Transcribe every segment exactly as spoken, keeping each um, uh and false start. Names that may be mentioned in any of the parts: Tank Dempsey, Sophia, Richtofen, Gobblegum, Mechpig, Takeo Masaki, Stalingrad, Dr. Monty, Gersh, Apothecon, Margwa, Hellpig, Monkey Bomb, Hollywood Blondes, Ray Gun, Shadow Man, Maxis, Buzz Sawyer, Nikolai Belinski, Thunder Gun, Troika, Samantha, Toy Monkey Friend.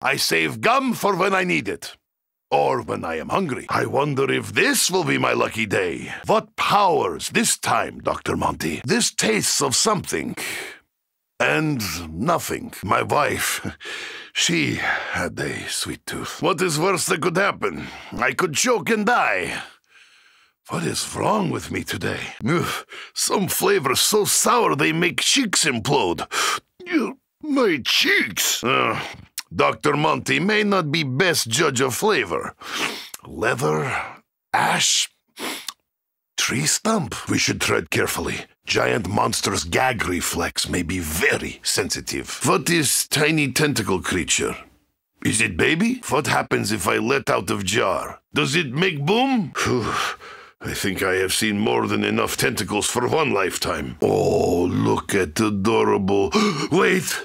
I save gum for when I need it. Or when I am hungry. I wonder if this will be my lucky day. What powers this time, Doctor Monty? This tastes of something. And nothing. My wife, she had a sweet tooth. What is worse that could happen? I could choke and die. What is wrong with me today? Some flavors so sour they make cheeks implode. My cheeks! Uh, Doctor Monty may not be best judge of flavor. Leather, ash, tree stump. We should tread carefully. Giant monster's gag reflex may be very sensitive. What is tiny tentacle creature? Is it baby? What happens if I let out of jar? Does it make boom? I think I have seen more than enough tentacles for one lifetime. Oh, look at adorable... Wait!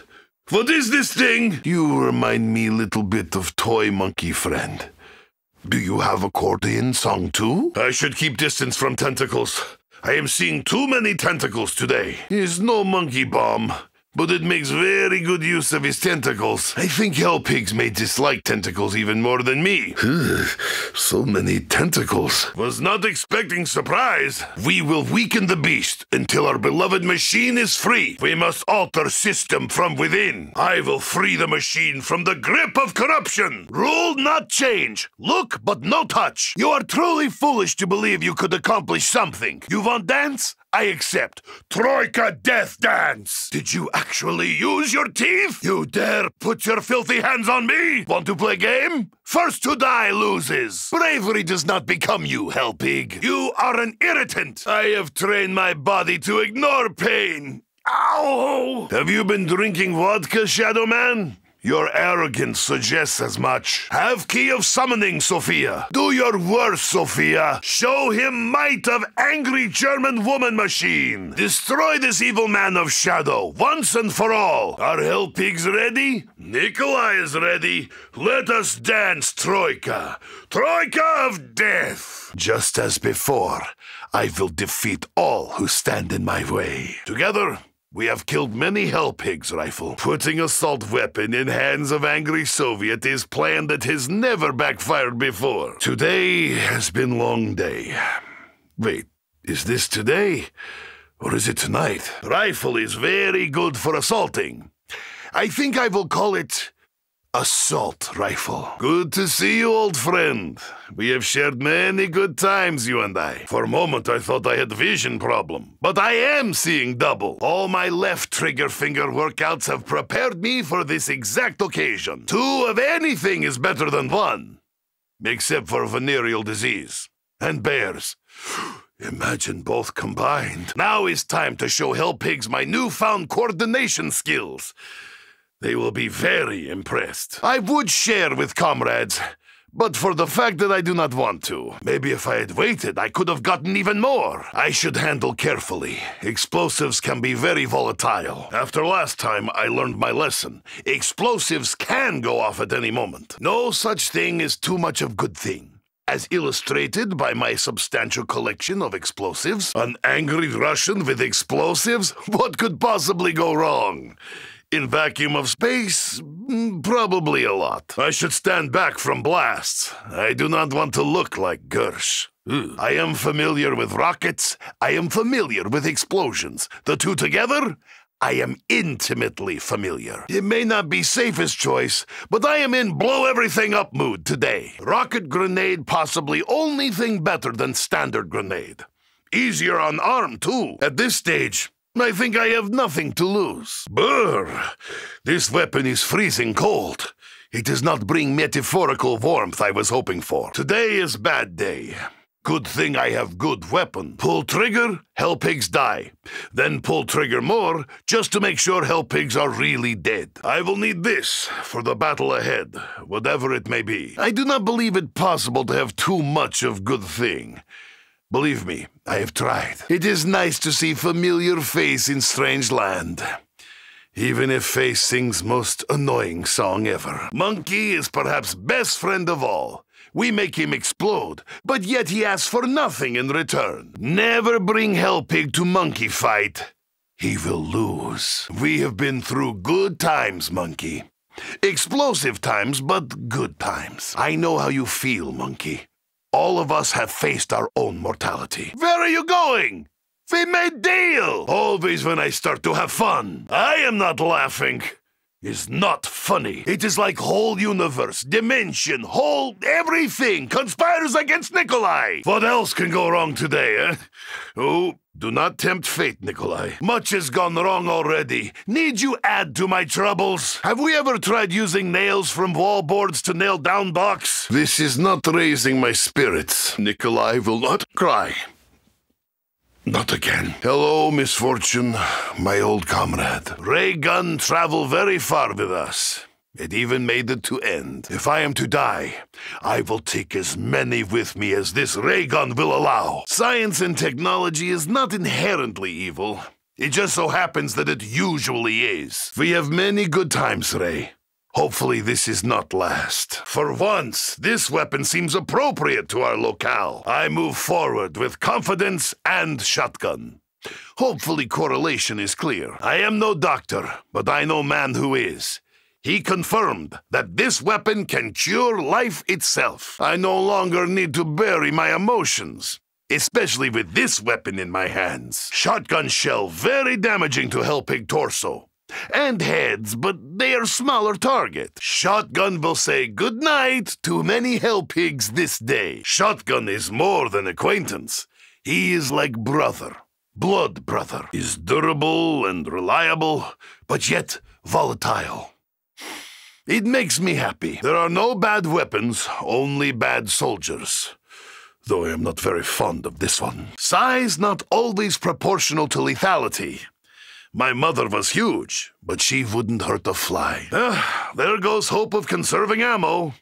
What is this thing? You remind me a little bit of Toy Monkey Friend. Do you have accordion song too? I should keep distance from tentacles. I am seeing too many tentacles today. He is no monkey bomb, but it makes very good use of his tentacles. I think Hellpigs may dislike tentacles even more than me. So many tentacles. Was not expecting surprise. We will weaken the beast until our beloved machine is free. We must alter system from within. I will free the machine from the grip of corruption. Rule not change. Look, but no touch. You are truly foolish to believe you could accomplish something. You want dance? I accept. Troika death dance! Did you actually use your teeth? You dare put your filthy hands on me? Want to play game? First to die loses. Bravery does not become you, Hellpig. You are an irritant. I have trained my body to ignore pain. Ow! Have you been drinking vodka, Shadow Man? Your arrogance suggests as much. Have key of summoning, Sophia. Do your worst, Sophia. Show him might of angry German woman machine. Destroy this evil man of shadow, once and for all. Are Hellpigs ready? Nikolai is ready. Let us dance, Troika. Troika of death. Just as before, I will defeat all who stand in my way. Together, we have killed many Hellpigs, Rifle. Putting assault weapon in hands of angry Soviet is plan that has never backfired before. Today has been long day. Wait, is this today? Or is it tonight? Rifle is very good for assaulting. I think I will call it Assault Rifle. Good to see you, old friend. We have shared many good times, you and I. For a moment, I thought I had vision problem, but I am seeing double. All my left trigger finger workouts have prepared me for this exact occasion. Two of anything is better than one, except for venereal disease and bears. Imagine both combined. Now is time to show Hellpigs my newfound coordination skills. They will be very impressed. I would share with comrades, but for the fact that I do not want to. Maybe if I had waited, I could have gotten even more. I should handle carefully. Explosives can be very volatile. After last time, I learned my lesson. Explosives can go off at any moment. No such thing is too much of good thing. As illustrated by my substantial collection of explosives, an angry Russian with explosives? What could possibly go wrong? In vacuum of space, probably a lot. I should stand back from blasts. I do not want to look like Gersh. Ooh. I am familiar with rockets. I am familiar with explosions. The two together, I am intimately familiar. It may not be safest choice, but I am in blow everything up mood today. Rocket grenade, possibly only thing better than standard grenade. Easier on arm, too. At this stage, I think I have nothing to lose. Brr! This weapon is freezing cold. It does not bring metaphorical warmth I was hoping for. Today is bad day. Good thing I have good weapon. Pull trigger, Hellpigs die. Then pull trigger more, just to make sure Hellpigs are really dead. I will need this for the battle ahead, whatever it may be. I do not believe it possible to have too much of good thing. Believe me, I have tried. It is nice to see familiar face in strange land, even if face sings most annoying song ever. Monkey is perhaps best friend of all. We make him explode, but yet he asks for nothing in return. Never bring Hellpig to monkey fight. He will lose. We have been through good times, Monkey. Explosive times, but good times. I know how you feel, Monkey. All of us have faced our own mortality. Where are you going? We made a deal! Always when I start to have fun. I am not laughing. It's not funny. It is like whole universe, dimension, whole everything conspires against Nikolai. What else can go wrong today, eh? Oh, do not tempt fate, Nikolai. Much has gone wrong already. Need you add to my troubles? Have we ever tried using nails from wall boards to nail down box? This is not raising my spirits. Nikolai will not cry. Not again. Hello, misfortune, my old comrade. Ray Gun traveled very far with us. It even made it to end. If I am to die, I will take as many with me as this Ray Gun will allow. Science and technology is not inherently evil. It just so happens that it usually is. We have many good times, Ray. Hopefully this is not last. For once, this weapon seems appropriate to our locale. I move forward with confidence and shotgun. Hopefully correlation is clear. I am no doctor, but I know man who is. He confirmed that this weapon can cure life itself. I no longer need to bury my emotions, especially with this weapon in my hands. Shotgun shell very damaging to Hellpig torso. And heads, but they are smaller target. Shotgun will say goodnight to many Hellpigs this day. Shotgun is more than acquaintance. He is like brother, blood brother. Is durable and reliable, but yet volatile. It makes me happy. There are no bad weapons, only bad soldiers. Though I am not very fond of this one. Size not always proportional to lethality. My mother was huge, but she wouldn't hurt a fly. Ah, there goes hope of conserving ammo.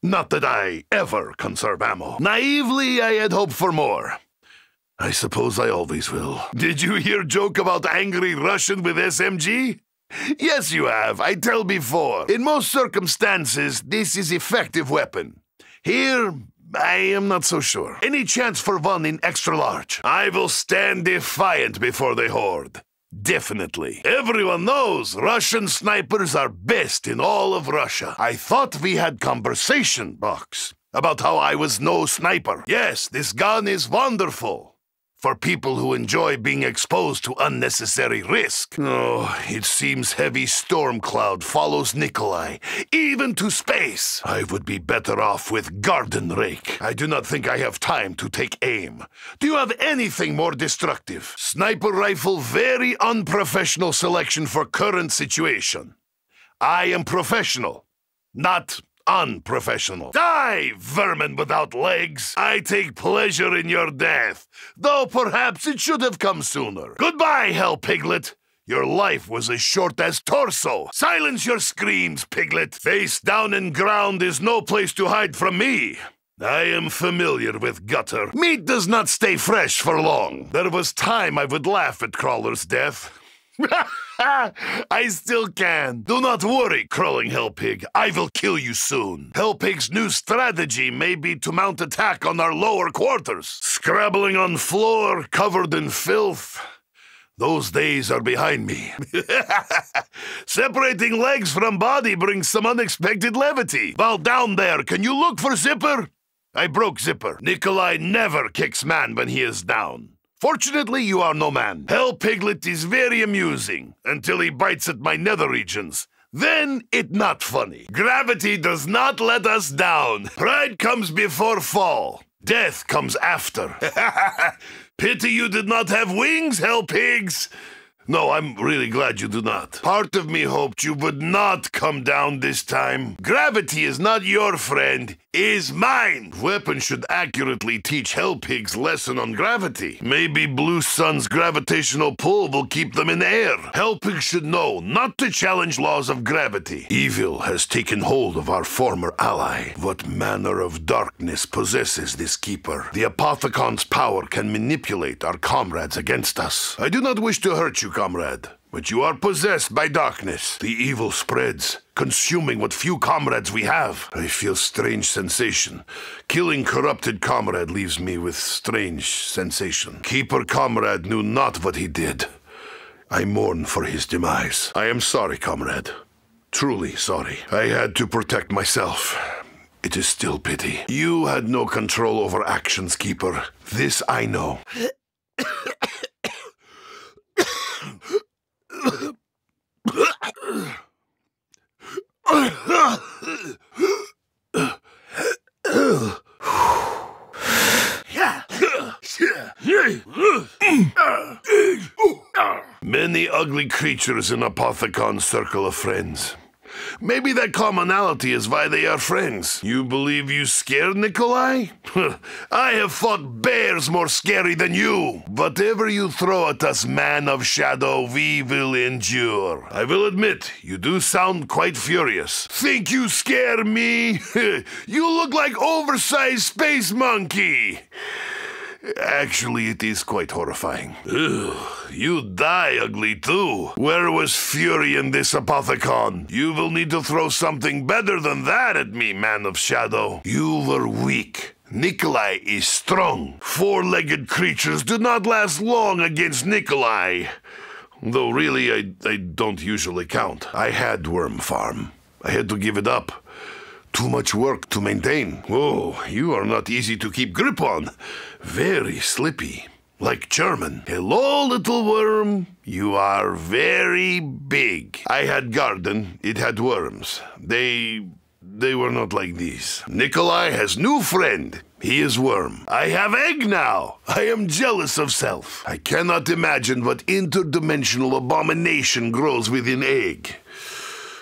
Not that I ever conserve ammo. Naively, I had hoped for more. I suppose I always will. Did you hear joke about angry Russian with S M G? Yes, you have. I tell before. In most circumstances, this is effective weapon. Here, I am not so sure. Any chance for one in extra large? I will stand defiant before they horde. Definitely. Everyone knows Russian snipers are best in all of Russia. I thought we had conversation, Box, about how I was no sniper. Yes, this gun is wonderful for people who enjoy being exposed to unnecessary risk. Oh, it seems heavy storm cloud follows Nikolai, even to space. I would be better off with garden rake. I do not think I have time to take aim. Do you have anything more destructive? Sniper rifle, very unprofessional selection for current situation. I am professional, not unprofessional. Die, vermin without legs. I take pleasure in your death, though perhaps it should have come sooner. Goodbye, Hell Piglet. Your life was as short as torso. Silence your screams, Piglet. Face down and ground is no place to hide from me. I am familiar with gutter. Meat does not stay fresh for long. There was time I would laugh at Crawler's death. I still can. Do not worry, crawling Hellpig. I will kill you soon. Hellpig's new strategy may be to mount attack on our lower quarters. Scrabbling on floor, covered in filth. Those days are behind me. Separating legs from body brings some unexpected levity. While down there, can you look for Zipper? I broke Zipper. Nikolai never kicks man when he is down. Fortunately, you are no man. Hell Piglet is very amusing until he bites at my nether regions. Then it's not funny. Gravity does not let us down. Pride comes before fall. Death comes after. Pity you did not have wings, Hell Pigs. No, I'm really glad you do not. Part of me hoped you would not come down this time. Gravity is not your friend, is mine. Weapon should accurately teach Hellpig's lesson on gravity. Maybe Blue Sun's gravitational pull will keep them in air. Hellpig should know not to challenge laws of gravity. Evil has taken hold of our former ally. What manner of darkness possesses this keeper? The Apothecon's power can manipulate our comrades against us. I do not wish to hurt you, comrade, but you are possessed by darkness. The evil spreads, consuming what few comrades we have. I feel strange sensation. Killing corrupted comrade leaves me with strange sensation. Keeper comrade knew not what he did. I mourn for his demise. I am sorry, comrade. Truly sorry. I had to protect myself. It is still pity. You had no control over actions, Keeper. This I know. Many ugly creatures in Apothecon's circle of friends. Maybe that commonality is why they are friends. You believe you scared Nikolai? I have fought bears more scary than you. Whatever you throw at us, man of shadow, we will endure. I will admit, you do sound quite furious. Think you scare me? You look like oversized space monkey. Actually, it is quite horrifying. Ugh, you die ugly too. Where was fury in this Apothecon? You will need to throw something better than that at me, man of shadow. You were weak. Nikolai is strong. Four-legged creatures do not last long against Nikolai. Though really, I, I don't usually count. I had Worm Farm. I had to give it up. Too much work to maintain. Oh, you are not easy to keep grip on. Very slippy, like German. Hello, little worm. You are very big. I had garden. It had worms. They... they were not like these. Nikolai has new friend. He is worm. I have egg now. I am jealous of self. I cannot imagine what interdimensional abomination grows within egg.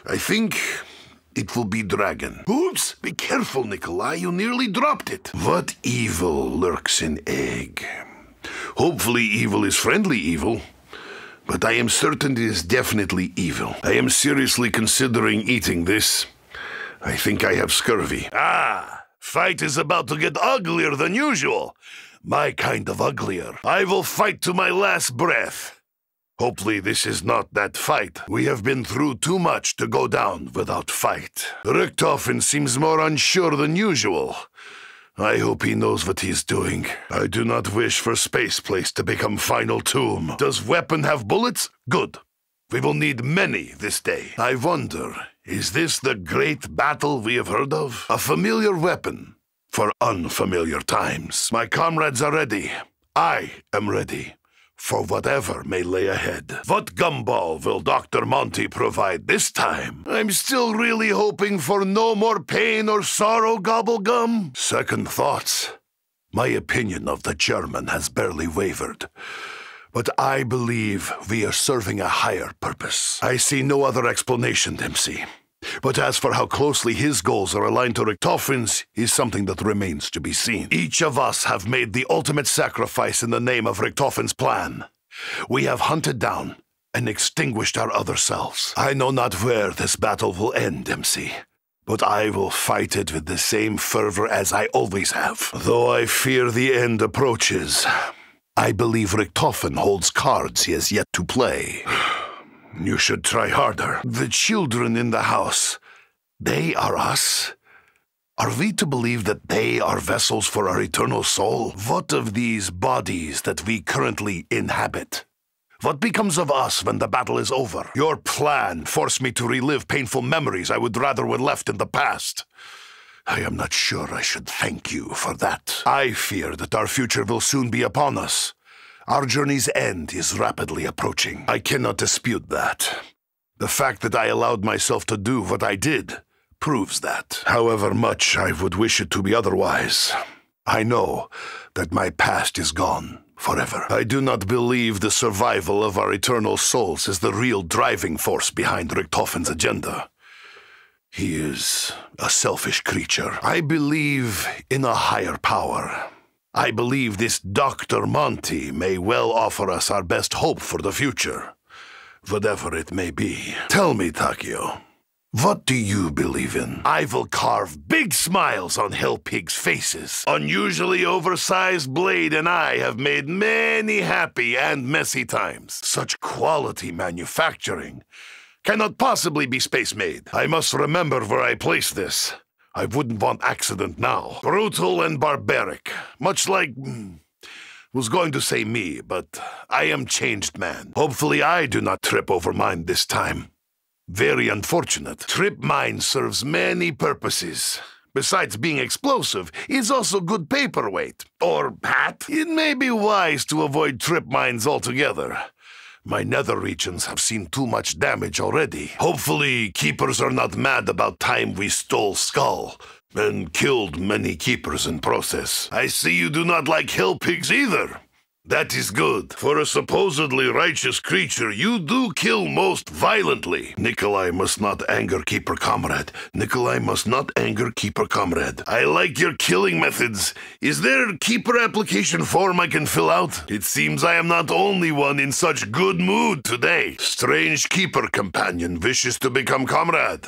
I think... it will be dragon. Oops! Be careful, Nikolai, you nearly dropped it. What evil lurks in egg? Hopefully evil is friendly evil, but I am certain it is definitely evil. I am seriously considering eating this. I think I have scurvy. Ah! Fight is about to get uglier than usual. My kind of uglier. I will fight to my last breath. Hopefully this is not that fight. We have been through too much to go down without fight. Richtofen seems more unsure than usual. I hope he knows what he's doing. I do not wish for Space Place to become Final Tomb. Does weapon have bullets? Good. We will need many this day. I wonder, is this the great battle we have heard of? A familiar weapon for unfamiliar times. My comrades are ready. I am ready. For whatever may lay ahead. What gumball will Doctor Monty provide this time? I'm still really hoping for no more pain or sorrow, Gobblegum. Second thoughts. My opinion of the German has barely wavered. But I believe we are serving a higher purpose. I see no other explanation, Dempsey. But as for how closely his goals are aligned to Richtofen's is something that remains to be seen. Each of us have made the ultimate sacrifice in the name of Richtofen's plan. We have hunted down and extinguished our other selves. I know not where this battle will end, Dempsey, but I will fight it with the same fervor as I always have. Though I fear the end approaches, I believe Richtofen holds cards he has yet to play. You should try harder. The children in the house, they are us? Are we to believe that they are vessels for our eternal soul? What of these bodies that we currently inhabit? What becomes of us when the battle is over? Your plan forced me to relive painful memories I would rather were left in the past. I am not sure I should thank you for that. I fear that our future will soon be upon us. Our journey's end is rapidly approaching. I cannot dispute that. The fact that I allowed myself to do what I did proves that. However much I would wish it to be otherwise, I know that my past is gone forever. I do not believe the survival of our eternal souls is the real driving force behind Richtofen's agenda. He is a selfish creature. I believe in a higher power. I believe this Doctor Monty may well offer us our best hope for the future, whatever it may be. Tell me, Takeo, what do you believe in? I will carve big smiles on Hellpig's faces. Unusually oversized Blade and I have made many happy and messy times. Such quality manufacturing cannot possibly be space-made. I must remember where I placed this. I wouldn't want accident now. Brutal and barbaric. Much like... was going to say me, but I am changed man. Hopefully I do not trip over mine this time. Very unfortunate. Trip mine serves many purposes. Besides being explosive, it's also good paperweight. Or hat. It may be wise to avoid trip mines altogether. My nether regions have seen too much damage already. Hopefully, keepers are not mad about time we stole Skull and killed many keepers in process. I see you do not like Hellpigs either. That is good. For a supposedly righteous creature, you do kill most violently. Nikolai must not anger Keeper Comrade. Nikolai must not anger Keeper Comrade. I like your killing methods. Is there a Keeper application form I can fill out? It seems I am not only one in such good mood today. Strange Keeper companion wishes to become comrade.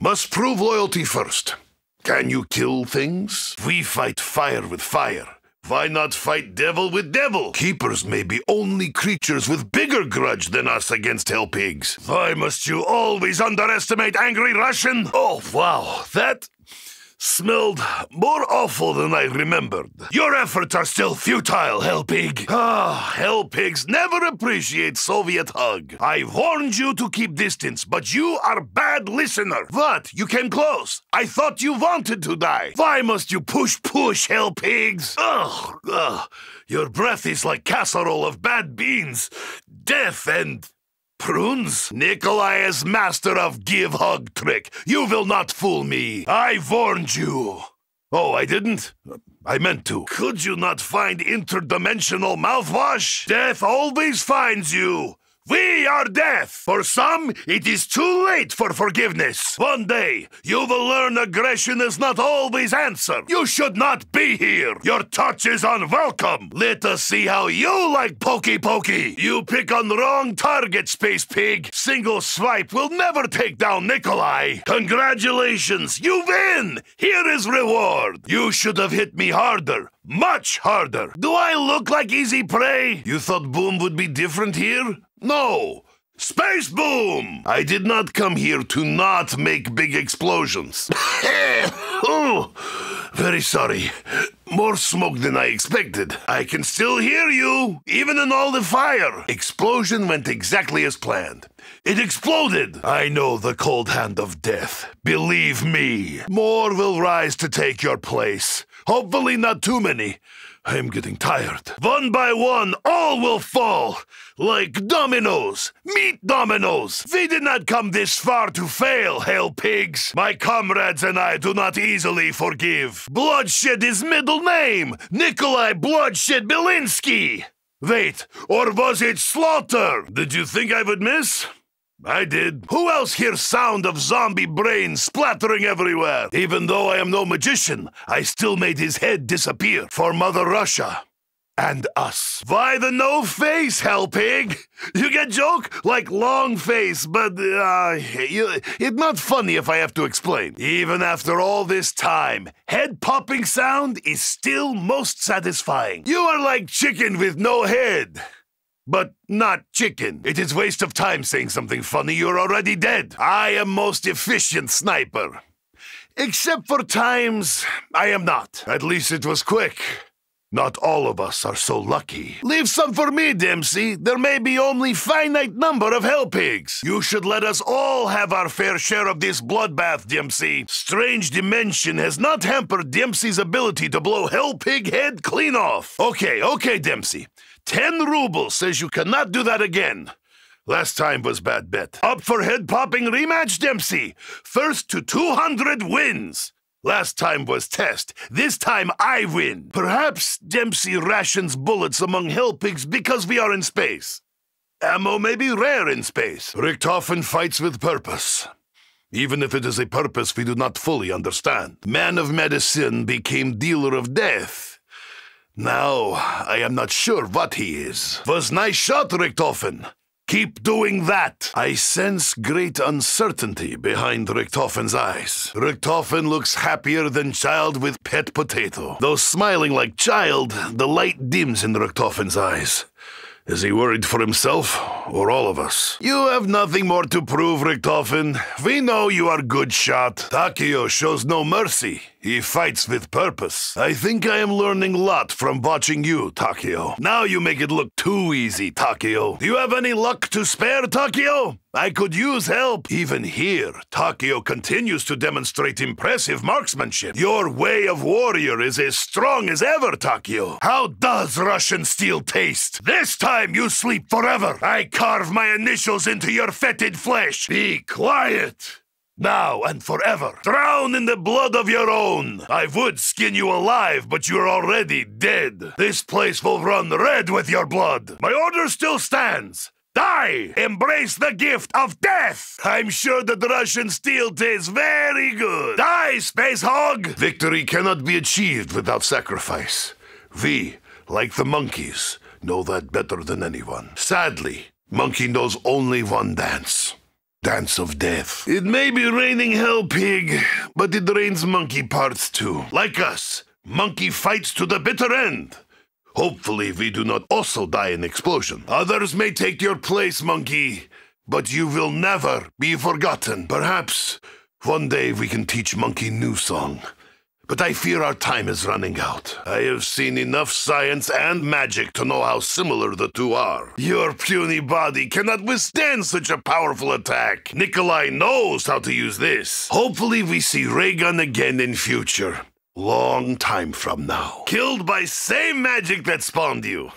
Must prove loyalty first. Can you kill things? We fight fire with fire. Why not fight devil with devil? Keepers may be only creatures with bigger grudge than us against Hellpigs. Why must you always underestimate angry Russian? Oh, wow, that smelled more awful than I remembered. Your efforts are still futile, Hellpig. Ah, Hellpigs never appreciate Soviet hug. I warned you to keep distance, but you are bad listener. What? You came close. I thought you wanted to die. Why must you push, push, Hellpigs? Ugh, ugh. Your breath is like casserole of bad beans. Death and... prunes? Nikolai is master of give-hug trick. You will not fool me. I warned you. Oh, I didn't? I meant to. Could you not find interdimensional mouthwash? Death always finds you. We are death. For some, it is too late for forgiveness. One day, you will learn aggression is not always answer. You should not be here. Your touch is unwelcome. Let us see how you like pokey pokey. You pick on wrong target, Space Pig. Single swipe will never take down Nikolai. Congratulations, you win. Here is reward. You should have hit me harder. Much harder. Do I look like easy prey? You thought Boom would be different here? No! Space Boom! I did not come here to not make big explosions. Oh, very sorry. More smoke than I expected. I can still hear you, even in all the fire. Explosion went exactly as planned. It exploded. I know the cold hand of death. Believe me. More will rise to take your place. Hopefully not too many. I am getting tired. One by one, all will fall. Like dominoes. Meat dominoes. We did not come this far to fail, Hellpigs. My comrades and I do not easily forgive. Bloodshed is middle name. Nikolai Bloodshed Belinski. Wait, or was it slaughter? Did you think I would miss? I did. Who else hears sound of zombie brains splattering everywhere? Even though I am no magician, I still made his head disappear for Mother Russia and us. Why the no face, Hellpig? You get joke? Like long face, but uh, you, it's not funny if I have to explain. Even after all this time, head popping sound is still most satisfying. You are like chicken with no head. But not chicken. It is waste of time saying something funny. You're already dead. I am most efficient sniper. Except for times I am not. At least it was quick. Not all of us are so lucky. Leave some for me, Dempsey. There may be only finite number of Hellpigs. You should let us all have our fair share of this bloodbath, Dempsey. Strange dimension has not hampered Dempsey's ability to blow Hellpig head clean off. Okay, okay, Dempsey. Ten rubles says you cannot do that again. Last time was bad bet. Up for head-popping rematch, Dempsey. First to two hundred wins. Last time was test. This time I win. Perhaps Dempsey rations bullets among Hellpigs because we are in space. Ammo may be rare in space. Richtofen fights with purpose. Even if it is a purpose we do not fully understand. Man of medicine became dealer of death. Now, I am not sure what he is. Was nice shot, Richtofen. Keep doing that. I sense great uncertainty behind Richtofen's eyes. Richtofen looks happier than child with pet potato. Though smiling like child, the light dims in Richtofen's eyes. Is he worried for himself or all of us? You have nothing more to prove, Richtofen. We know you are good shot. Takeo shows no mercy. He fights with purpose. I think I am learning a lot from watching you, Takeo. Now you make it look too easy, Takeo. Do you have any luck to spare, Takeo? I could use help. Even here, Takeo continues to demonstrate impressive marksmanship. Your way of warrior is as strong as ever, Takeo. How does Russian steel taste? This time you sleep forever. I carve my initials into your fetid flesh. Be quiet. Now and forever. Drown in the blood of your own. I would skin you alive, but you're already dead. This place will run red with your blood. My order still stands. Die! Embrace the gift of death! I'm sure that Russian steel tastes very good. Die, space hog! Victory cannot be achieved without sacrifice. We, like the monkeys, know that better than anyone. Sadly, monkey knows only one dance. Dance of death. It may be raining Hellpig, but it rains monkey parts too. Like us, monkey fights to the bitter end. Hopefully we do not also die in explosion. Others may take your place, monkey, but you will never be forgotten. Perhaps one day we can teach monkey new song. But I fear our time is running out. I have seen enough science and magic to know how similar the two are. Your puny body cannot withstand such a powerful attack. Nikolai knows how to use this. Hopefully we see Ray Gun again in future. Long time from now. Killed by same magic that spawned you.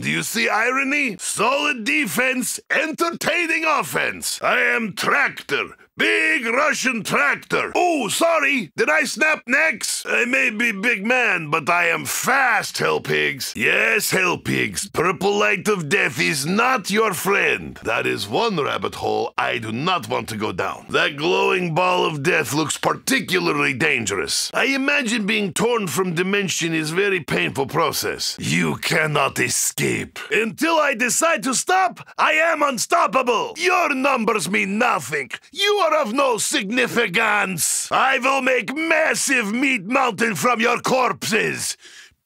Do you see irony? Solid defense, entertaining offense. I am Tractor. Big Russian Tractor. Oh, sorry. Did I snap necks? I may be big man, but I am fast, Hellpigs. Yes, Hellpigs. Purple light of death is not your friend. That is one rabbit hole I do not want to go down. That glowing ball of death looks particularly dangerous. I imagine being torn from dimension is a very painful process. You cannot escape. Until I decide to stop, I am unstoppable. Your numbers mean nothing. You are of no significance. I will make massive meat mountain from your corpses,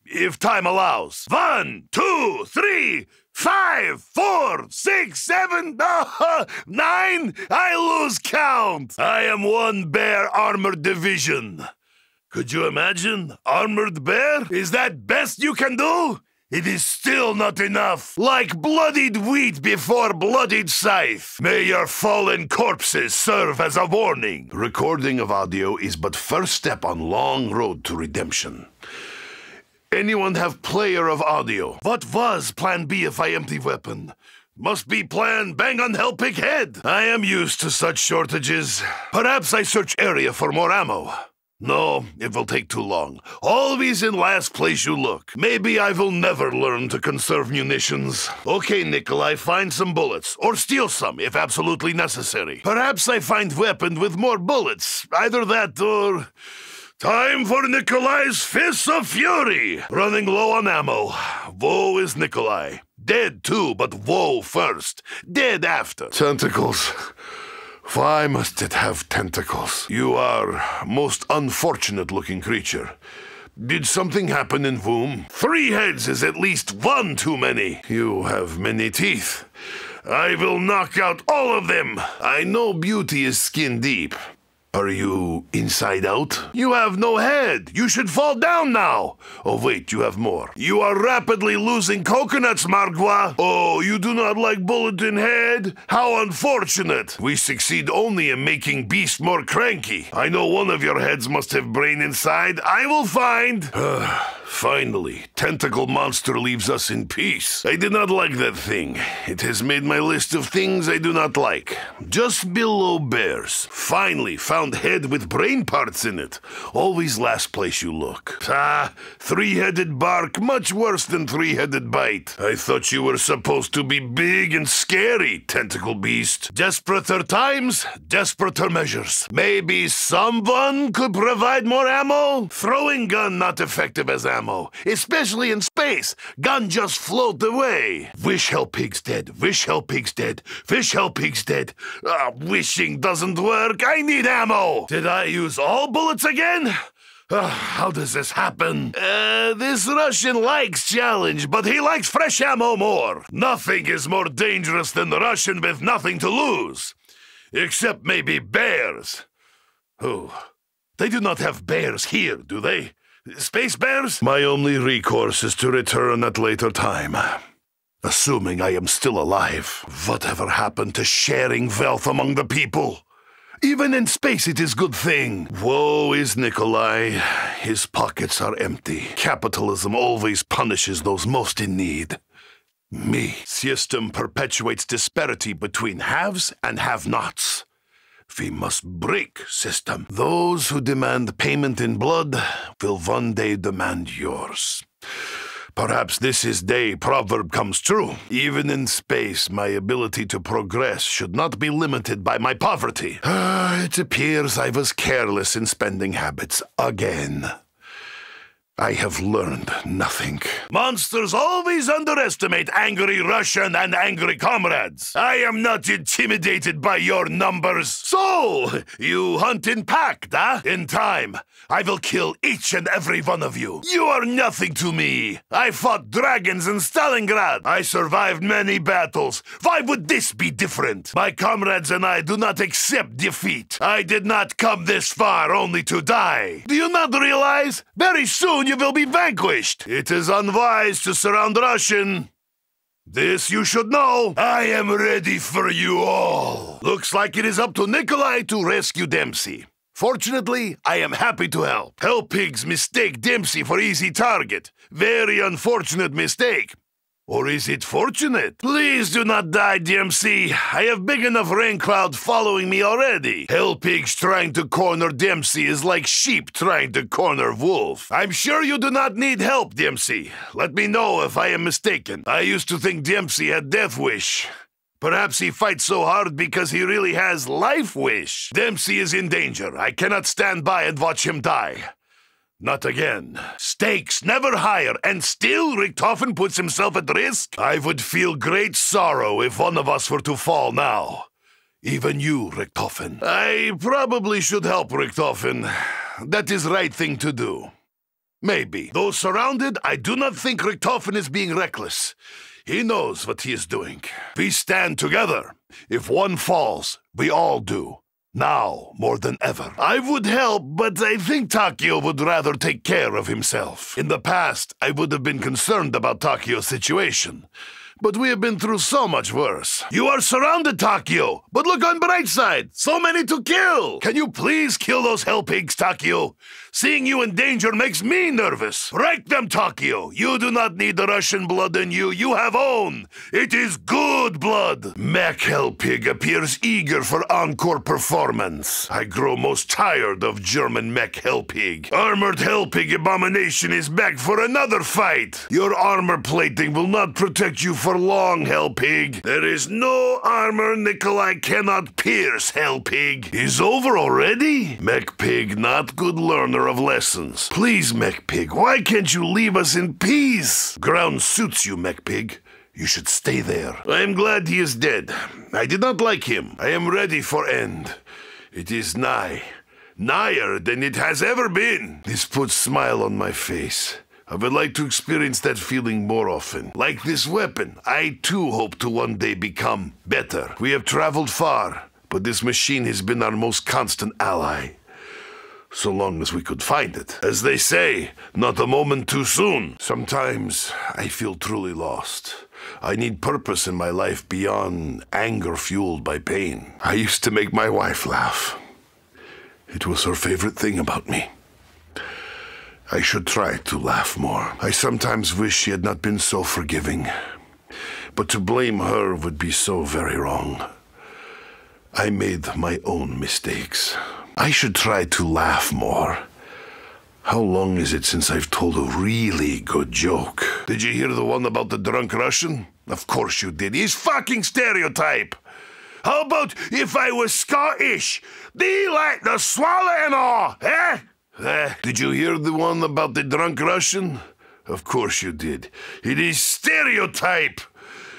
if time allows. One, two, three, five, four, six, seven, uh, nine. I lose count. I am one bear armored division. Could you imagine? Armored bear? Is that best you can do? It is still not enough. Like bloodied wheat before bloodied scythe. May your fallen corpses serve as a warning. Recording of audio is but first step on long road to redemption. Anyone have player of audio? What was plan B if I empty weapon? Must be plan bang on Hellpig head. I am used to such shortages. Perhaps I search area for more ammo. No, it will take too long. Always in last place you look. Maybe I will never learn to conserve munitions. Okay, Nikolai, find some bullets. Or steal some, if absolutely necessary. Perhaps I find weapon with more bullets. Either that or... Time for Nikolai's Fists of Fury! Running low on ammo. Woe is Nikolai. Dead too, but woe first. Dead after. Tentacles. Why must it have tentacles? You are a most unfortunate-looking creature. Did something happen in womb? Three heads is at least one too many. You have many teeth. I will knock out all of them. I know beauty is skin deep. Are you inside out? You have no head. You should fall down now. Oh, wait, you have more. You are rapidly losing coconuts, Margwa. Oh, you do not like bullet in head? How unfortunate. We succeed only in making beast more cranky. I know one of your heads must have brain inside. I will find. Finally, tentacle monster leaves us in peace. I did not like that thing. It has made my list of things I do not like. Just below bears. Finally, found head with brain parts in it. Always last place you look. Ah, three-headed bark, much worse than three-headed bite. I thought you were supposed to be big and scary, tentacle beast. Desperater times, desperater measures. Maybe someone could provide more ammo? Throwing gun not effective as ammo. Ammo, especially in space. Gun just float away. Wish Hellpig's dead. Wish Hellpig's dead. Wish Hellpig's dead. Uh, wishing doesn't work. I need ammo. Did I use all bullets again? Uh, how does this happen? Uh, this Russian likes challenge, but he likes fresh ammo more. Nothing is more dangerous than the Russian with nothing to lose. Except maybe bears. Who? They do not have bears here, do they? Space bears? My only recourse is to return at later time. Assuming I am still alive. Whatever happened to sharing wealth among the people? Even in space it is good thing. Woe is Nikolai. His pockets are empty. Capitalism always punishes those most in need. Me. System perpetuates disparity between haves and have-nots. We must break system. Those who demand payment in blood will one day demand yours. Perhaps this is day proverb comes true. Even in space, my ability to progress should not be limited by my poverty. Ah, it appears I was careless in spending habits again. I have learned nothing. Monsters always underestimate angry Russian and angry comrades. I am not intimidated by your numbers. So, you hunt in pack, huh? In time, I will kill each and every one of you. You are nothing to me. I fought dragons in Stalingrad. I survived many battles. Why would this be different? My comrades and I do not accept defeat. I did not come this far only to die. Do you not realize? Very soon you will be vanquished. It is unwise to surround Russian. This you should know. I am ready for you all. Looks like it is up to Nikolai to rescue Dempsey. Fortunately, I am happy to help. Hellpigs mistake Dempsey for easy target. Very unfortunate mistake. Or is it fortunate? Please do not die, Dempsey. I have big enough rain cloud following me already. Hellpigs trying to corner Dempsey is like sheep trying to corner wolf. I'm sure you do not need help, Dempsey. Let me know if I am mistaken. I used to think Dempsey had death wish. Perhaps he fights so hard because he really has life wish. Dempsey is in danger. I cannot stand by and watch him die. Not again. Stakes never higher, and still Richtofen puts himself at risk? I would feel great sorrow if one of us were to fall now. Even you, Richtofen. I probably should help Richtofen. That is the right thing to do. Maybe. Though surrounded, I do not think Richtofen is being reckless. He knows what he is doing. We stand together. If one falls, we all do. Now, more than ever. I would help, but I think Takeo would rather take care of himself. In the past, I would have been concerned about Takeo's situation. But we have been through so much worse. You are surrounded, Takeo, but look on bright side. So many to kill. Can you please kill those hellpigs, Takeo? Seeing you in danger makes me nervous. Break them, Takeo. You do not need the Russian blood in you. You have own. It is good blood. Mech Hellpig appears eager for encore performance. I grow most tired of German Mech Hellpig. Armored Hellpig abomination is back for another fight. Your armor plating will not protect you for long, Hellpig. There is no armor Nikolai cannot pierce, Hellpig. Is over already? Mechpig, not good learner of lessons. Please, Mechpig, why can't you leave us in peace? Ground suits you, Mechpig. You should stay there. I am glad he is dead. I did not like him. I am ready for end. It is nigh. Nigher than it has ever been. This puts smile on my face. I would like to experience that feeling more often. Like this weapon, I too hope to one day become better. We have traveled far, but this machine has been our most constant ally. So long as we could find it. As they say, not a moment too soon. Sometimes I feel truly lost. I need purpose in my life beyond anger fueled by pain. I used to make my wife laugh. It was her favorite thing about me. I should try to laugh more. I sometimes wish she had not been so forgiving. But to blame her would be so very wrong. I made my own mistakes. I should try to laugh more. How long is it since I've told a really good joke? Did you hear the one about the drunk Russian? Of course you did. He's fucking stereotype. How about if I was Scottish? They like the swallow and all, eh? eh? Did you hear the one about the drunk Russian? Of course you did. It is stereotype.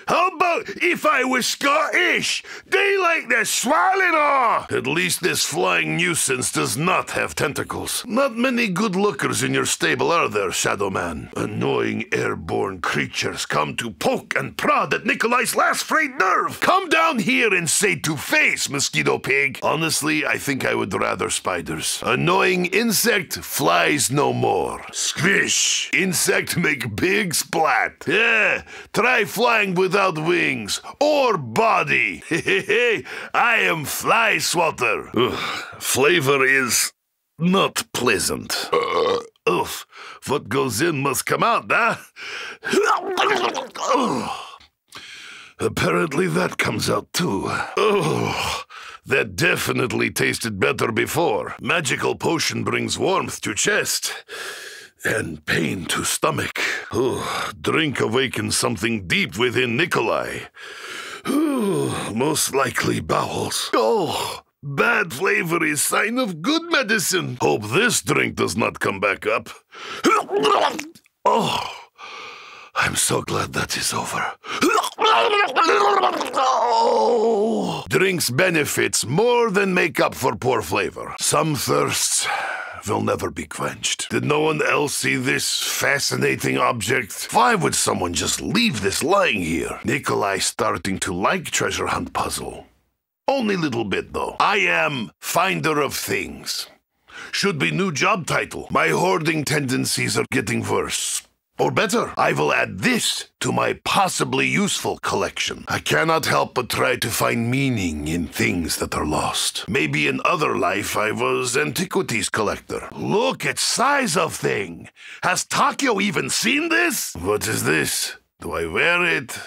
How about if I was Scottish? They like the Swallinaw! At least this flying nuisance does not have tentacles. Not many good lookers in your stable, are there, Shadow Man? Annoying airborne creatures come to poke and prod at Nikolai's last frayed nerve. Come down here and say to face, Mosquito Pig. Honestly, I think I would rather spiders. Annoying insect flies no more. Squish! Insect make big splat. Yeah, try flying without wings or body. Hey, I am Fly Swatter. Ugh, flavor is not pleasant. Uh, oof, what goes in must come out, huh? Oh. Apparently that comes out too. Oh. That definitely tasted better before. Magical potion brings warmth to chest and pain to stomach. Oh, drink awakens something deep within Nikolai. Oh, most likely bowels. Oh, bad flavor is sign of good medicine. Hope this drink does not come back up. Oh, I'm so glad that is over. Oh. Drinks benefits more than make up for poor flavor. Some thirsts will never be quenched. Did no one else see this fascinating object? Why would someone just leave this lying here? Nikolai starting to like treasure hunt puzzle. Only little bit though. I am finder of things. Should be new job title. My hoarding tendencies are getting worse. Or better, I will add this to my possibly useful collection. I cannot help but try to find meaning in things that are lost. Maybe in other life I was antiquities collector. Look at size of thing. Has Takeo even seen this? What is this? Do I wear it?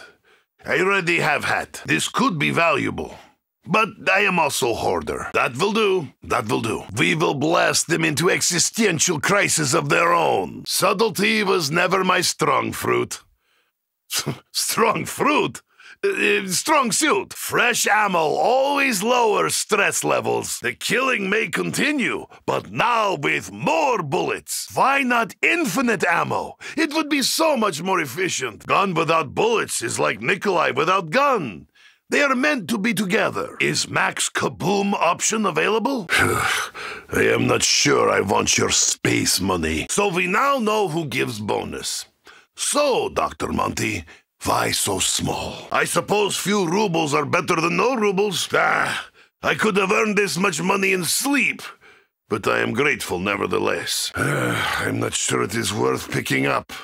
I already have hat. This could be valuable. But I am also hoarder. That will do. That will do. We will blast them into existential crises of their own. Subtlety was never my strong fruit. Strong fruit? Uh, strong suit. Fresh ammo always lowers stress levels. The killing may continue, but now with more bullets. Why not infinite ammo? It would be so much more efficient. Gun without bullets is like Nikolai without gun. They are meant to be together. Is max kaboom option available? I am not sure I want your space money. So we now know who gives bonus. So, Doctor Monty, why so small? I suppose few rubles are better than no rubles. Ah, I could have earned this much money in sleep. But I am grateful nevertheless. I'm not sure it is worth picking up.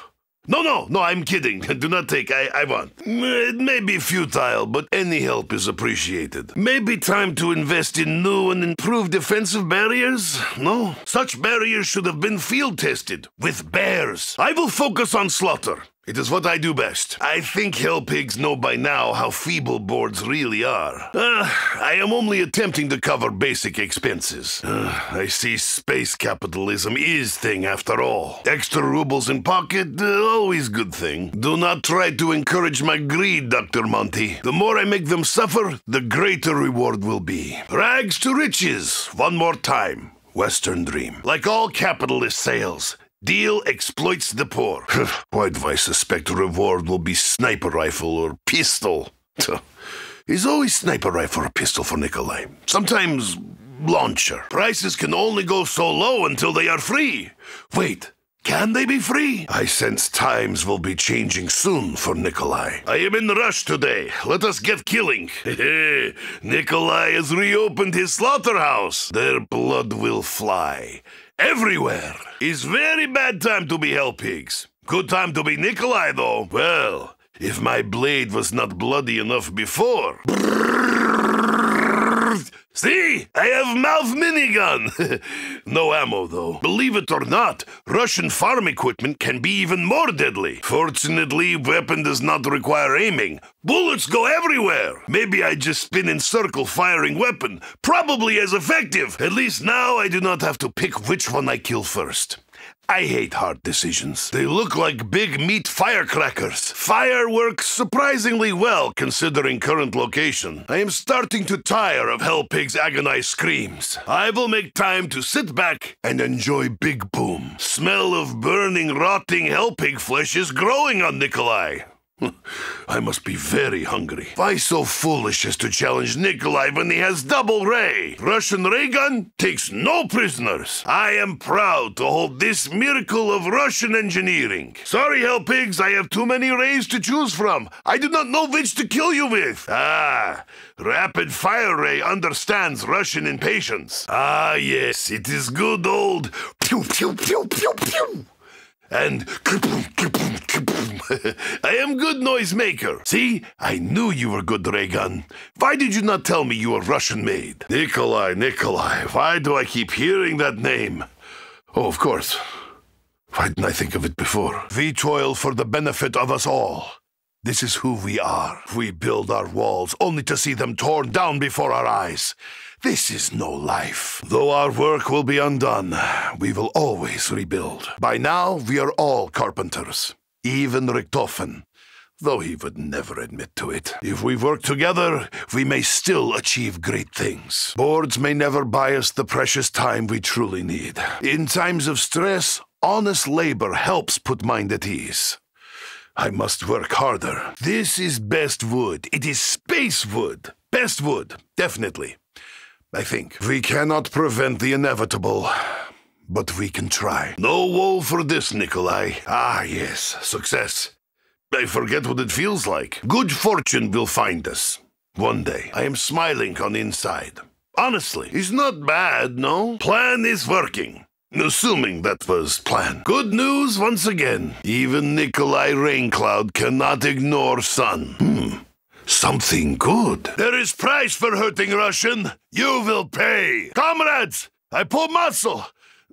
No, no, no, I'm kidding. Do not take, I, I want. It may be futile, but any help is appreciated. Maybe time to invest in new and improved defensive barriers? No? Such barriers should have been field-tested with bears. I will focus on slaughter. It is what I do best. I think Hellpigs know by now how feeble boards really are. Uh, I am only attempting to cover basic expenses. Uh, I see space capitalism is thing after all. Extra rubles in pocket, uh, always good thing. Do not try to encourage my greed, Doctor Monty. The more I make them suffer, the greater reward will be. Rags to riches, one more time. Western dream. Like all capitalist sales, deal exploits the poor. Why do I suspect reward will be sniper rifle or pistol? It's always sniper rifle or pistol for Nikolai. Sometimes launcher. Prices can only go so low until they are free. Wait, can they be free? I sense times will be changing soon for Nikolai. I am in rush today. Let us get killing. Nikolai has reopened his slaughterhouse. Their blood will fly. Everywhere. It's very bad time to be Hellpigs. Good time to be Nikolai, though. Well, if my blade was not bloody enough before. See? I have mouth minigun. No ammo, though. Believe it or not, Russian farm equipment can be even more deadly. Fortunately, weapon does not require aiming. Bullets go everywhere. Maybe I just spin in circle firing weapon. Probably as effective. At least now I do not have to pick which one I kill first. I hate hard decisions. They look like big meat firecrackers. Fire works surprisingly well considering current location. I am starting to tire of Hellpig's agonized screams. I will make time to sit back and enjoy Big Boom. Smell of burning, rotting Hellpig flesh is growing on Nikolai. I must be very hungry. Why so foolish as to challenge Nikolai when he has double Ray? Russian Ray Gun takes no prisoners. I am proud to hold this miracle of Russian engineering. Sorry, Hellpigs, I have too many Rays to choose from. I do not know which to kill you with. Ah, Rapid Fire Ray understands Russian impatience. Ah, yes, it is good old pew pew pew pew pew. And kaboom, kaboom, kaboom. I am good noise maker. See, I knew you were good, Ray Gun. Why did you not tell me you were Russian made? Nikolai, Nikolai, why do I keep hearing that name? Oh, of course. Why didn't I think of it before? We toil for the benefit of us all. This is who we are. We build our walls only to see them torn down before our eyes. This is no life. Though our work will be undone, we will always rebuild. By now, we are all carpenters, even Richtofen, though he would never admit to it. If we work together, we may still achieve great things. Boards may never buy us the precious time we truly need. In times of stress, honest labor helps put mind at ease. I must work harder. This is best wood. It is space wood. Best wood, definitely. I think. We cannot prevent the inevitable, but we can try. No woe for this, Nikolai. Ah, yes, success. I forget what it feels like. Good fortune will find us. One day. I am smiling on the inside. Honestly, it's not bad, no? Plan is working. Assuming that was plan. Good news once again. Even Nikolai Raincloud cannot ignore sun. Hmm. Something good. There is price for hurting Russian. You will pay. Comrades, I pulled muscle.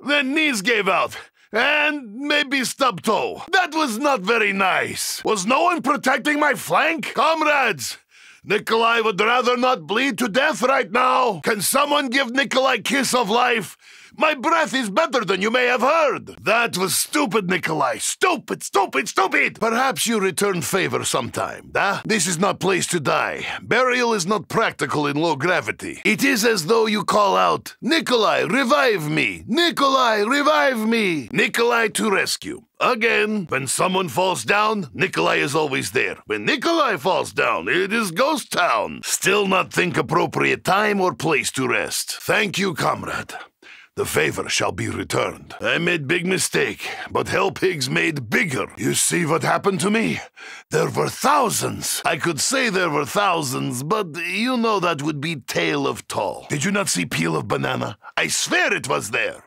Then knees gave out. And maybe stub toe. That was not very nice. Was no one protecting my flank? Comrades, Nikolai would rather not bleed to death right now. Can someone give Nikolai kiss of life? My breath is better than you may have heard. That was stupid, Nikolai. Stupid, stupid, stupid. Perhaps you return favor sometime, huh? This is not place to die. Burial is not practical in low gravity. It is as though you call out, Nikolai, revive me. Nikolai, revive me. Nikolai to rescue. Again, when someone falls down, Nikolai is always there. When Nikolai falls down, it is ghost town. Still not think appropriate time or place to rest. Thank you, comrade. The favor shall be returned. I made big mistake, but Hellpigs made bigger. You see what happened to me? There were thousands. I could say there were thousands, but you know that would be tale of tall. Did you not see peel of banana? I swear it was there.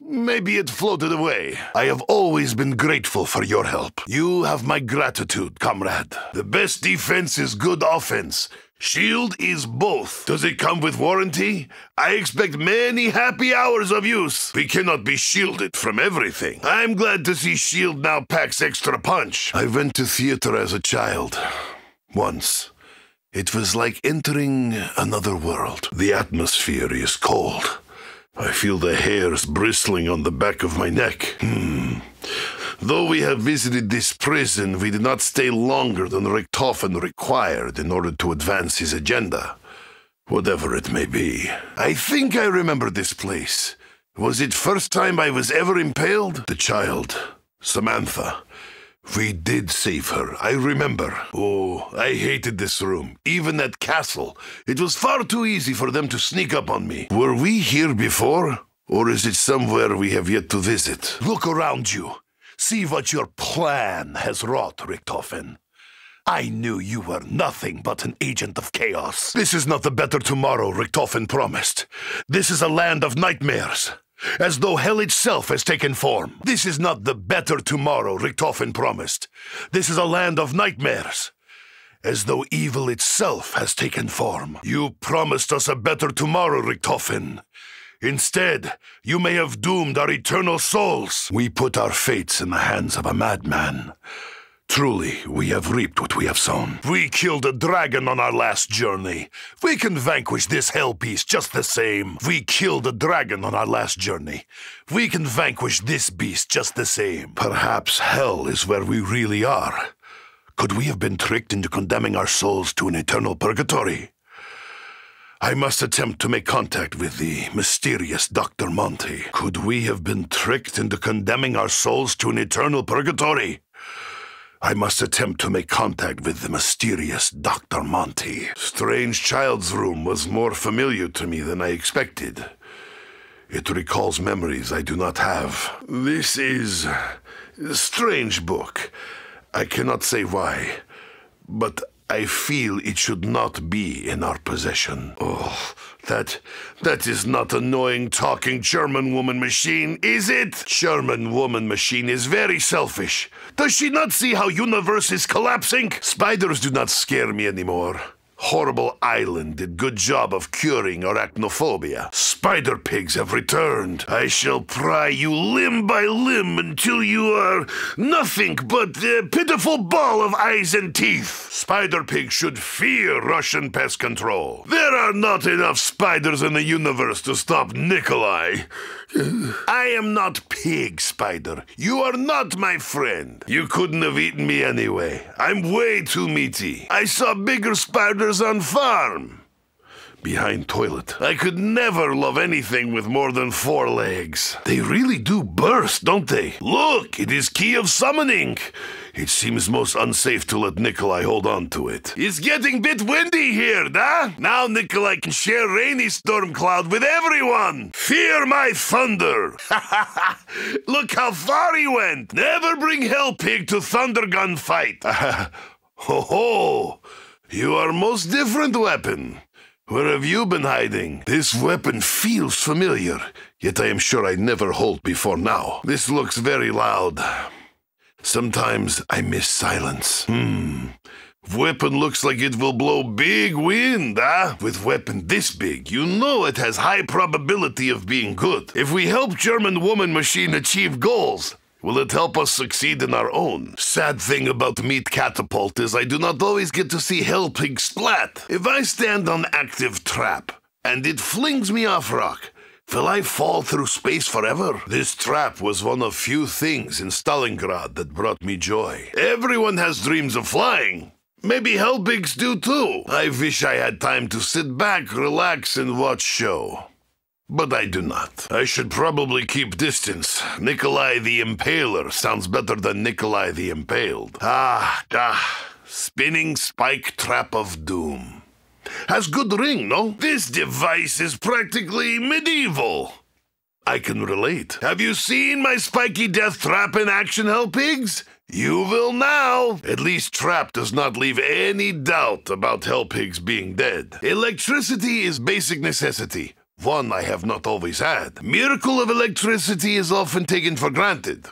Maybe it floated away. I have always been grateful for your help. You have my gratitude, comrade. The best defense is good offense. Shield is both. Does it come with warranty? I expect many happy hours of use. We cannot be shielded from everything. I'm glad to see Shield now packs extra punch. I went to theater as a child. Once. It was like entering another world. The atmosphere is cold. I feel the hairs bristling on the back of my neck. Hmm. Though we have visited this prison, we did not stay longer than Richtofen required in order to advance his agenda, whatever it may be. I think I remember this place. Was it first time I was ever impaled? The child, Samantha. We did save her, I remember. Oh, I hated this room, even that castle. It was far too easy for them to sneak up on me. Were we here before? Or is it somewhere we have yet to visit? Look around you. See what your plan has wrought, Richtofen. I knew you were nothing but an agent of chaos. This is not the better tomorrow Richtofen promised. This is a land of nightmares, as though hell itself has taken form. This is not the better tomorrow Richtofen promised. This is a land of nightmares, as though evil itself has taken form. You promised us a better tomorrow, Richtofen. Instead, you may have doomed our eternal souls. We put our fates in the hands of a madman. Truly, we have reaped what we have sown. We killed a dragon on our last journey. We can vanquish this hell beast just the same. We killed a dragon on our last journey. We can vanquish this beast just the same. Perhaps hell is where we really are. Could we have been tricked into condemning our souls to an eternal purgatory? I must attempt to make contact with the mysterious Doctor Monty. Could we have been tricked into condemning our souls to an eternal purgatory? I must attempt to make contact with the mysterious Doctor Monty. Strange child's room was more familiar to me than I expected. It recalls memories I do not have. This is a strange book. I cannot say why, but I feel it should not be in our possession. Oh, that, that is not annoying talking German woman machine, is it? German woman machine is very selfish. Does she not see how universe is collapsing? Spiders do not scare me anymore. Horrible Island did good job of curing arachnophobia. Spider pigs have returned. I shall pry you limb by limb until you are nothing but a pitiful ball of eyes and teeth. Spider pigs should fear Russian pest control. There are not enough spiders in the universe to stop Nikolai. I am not pig, Spider. You are not my friend. You couldn't have eaten me anyway. I'm way too meaty. I saw bigger spiders on farm. Behind toilet. I could never love anything with more than four legs. They really do burst, don't they? Look, it is key of summoning. It seems most unsafe to let Nikolai hold on to it. It's getting a bit windy here, da? Now Nikolai can share rainy storm cloud with everyone. Fear my thunder. Look how far he went. Never bring Hellpig to Thunder Gun fight. Ho ho! You are most different weapon. Where have you been hiding? This weapon feels familiar, yet I am sure I never held before now. This looks very loud. Sometimes I miss silence. Hmm. Weapon looks like it will blow big wind, ah? With weapon this big, you know it has high probability of being good. If we help German woman machine achieve goals, will it help us succeed in our own? Sad thing about meat catapult is I do not always get to see Hellpig splat. If I stand on active trap and it flings me off rock, will I fall through space forever? This trap was one of few things in Stalingrad that brought me joy. Everyone has dreams of flying. Maybe Hellpigs do too. I wish I had time to sit back, relax, and watch show. But I do not. I should probably keep distance. Nikolai the Impaler sounds better than Nikolai the Impaled. Ah, ah. Spinning spike trap of doom. Has good ring, no? This device is practically medieval. I can relate. Have you seen my spiky death trap in action, Hellpigs? You will now! At least trap does not leave any doubt about Hellpigs being dead. Electricity is basic necessity. One I have not always had. Miracle of electricity is often taken for granted.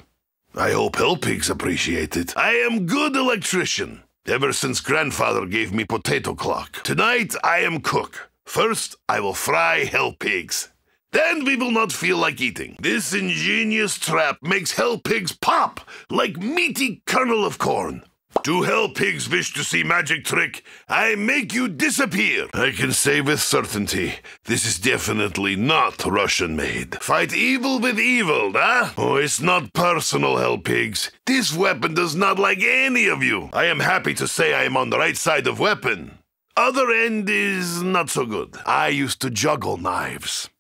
I hope Hellpigs appreciate it. I am good electrician, ever since grandfather gave me potato clock. Tonight I am cook. First I will fry Hellpigs. Then we will not feel like eating. This ingenious trap makes Hellpigs pop like meaty kernel of corn. Do Hellpigs wish to see magic trick? I make you disappear. I can say with certainty, this is definitely not Russian-made. Fight evil with evil, huh? Oh, it's not personal, Hellpigs. This weapon does not like any of you. I am happy to say I am on the right side of weapon. Other end is not so good. I used to juggle knives.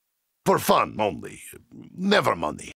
For fun only. Never money.